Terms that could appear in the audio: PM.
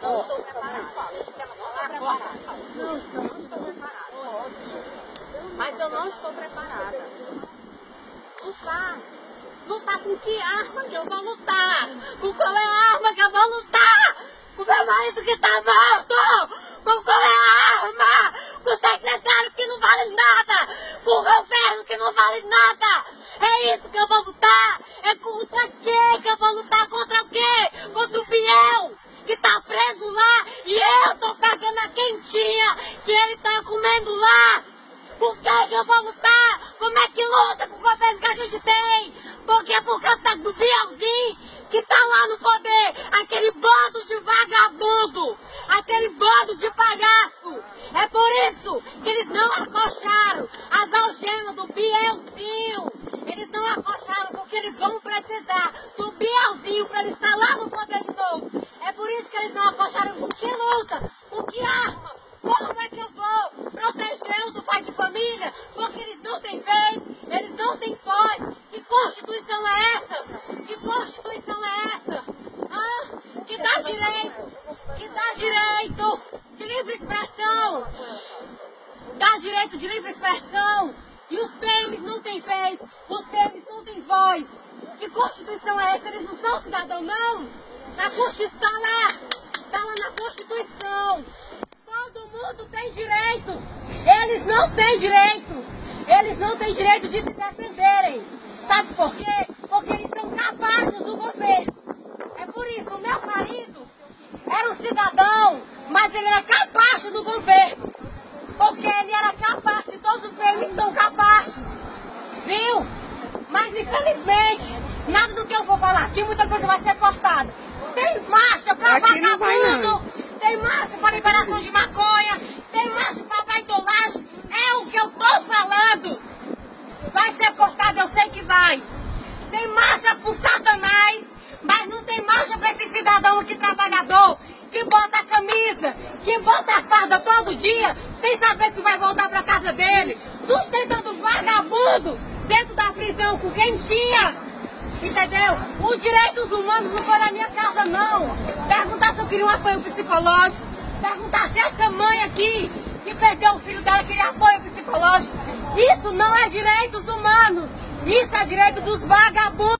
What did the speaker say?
Não estou preparada. Mas eu não estou preparada. Lutar. Lutar com que arma que eu vou lutar? Com qual é a arma que eu vou lutar? Com o meu marido que está morto? Com qual é a arma? Com o secretário que não vale nada? Com o governo que não vale nada? É isso que eu vou lutar? É contra quê que eu vou lutar? Contra o quê? Contra o fiel que tá preso lá e eu tô pegando a quentinha que ele tá comendo lá. Por que eu vou lutar? Como é que luta com o governo que a gente tem? Porque é por causa do fielzinho que tá lá no poder. Aquele bando de vagabundo, aquele bando de palhaço. É por isso que eles não acocharam as algemas do fielzinho. Eles não acocharam porque eles vão precisar do fielzinho para ele estar lá no poder de novo. É por isso que eles não acocharam com que luta, com que arma, como é que eu vou proteger o pai de família, porque eles não têm vez, eles não têm voz. Que Constituição é essa? Que Constituição é essa? Ah, que dá direito de livre expressão, dá direito de livre expressão, e os PMs não têm vez, os PMs não têm voz. Que Constituição é essa? Eles não são cidadãos, não? Na Constituição, tá lá na Constituição. Todo mundo tem direito. Eles não têm direito. Eles não têm direito de se defenderem. Sabe por quê? Porque eles são capazes do governo. É por isso, o meu marido era um cidadão, mas ele era capaz do governo. Porque ele era capaz, todos os eles são capazes. Viu? Mas infelizmente, nada do que eu vou falar aqui, muita coisa vai ser cortada. Tem marcha para vagabundo, tem marcha para liberação de maconha, tem marcha para baitolagem. É o que eu tô falando. Vai ser cortado, eu sei que vai. Tem marcha pro Satanás, mas não tem marcha para esse cidadão aqui trabalhador, que bota a camisa, que bota a farda todo dia, sem saber se vai voltar para casa dele, sustentando vagabundos dentro da prisão com quentinha. Entendeu? Os direitos humanos não foram na minha casa, não. Perguntar se eu queria um apoio psicológico. Perguntar se essa mãe aqui, que perdeu o filho dela, queria apoio psicológico. Isso não é direitos humanos. Isso é direito dos vagabundos.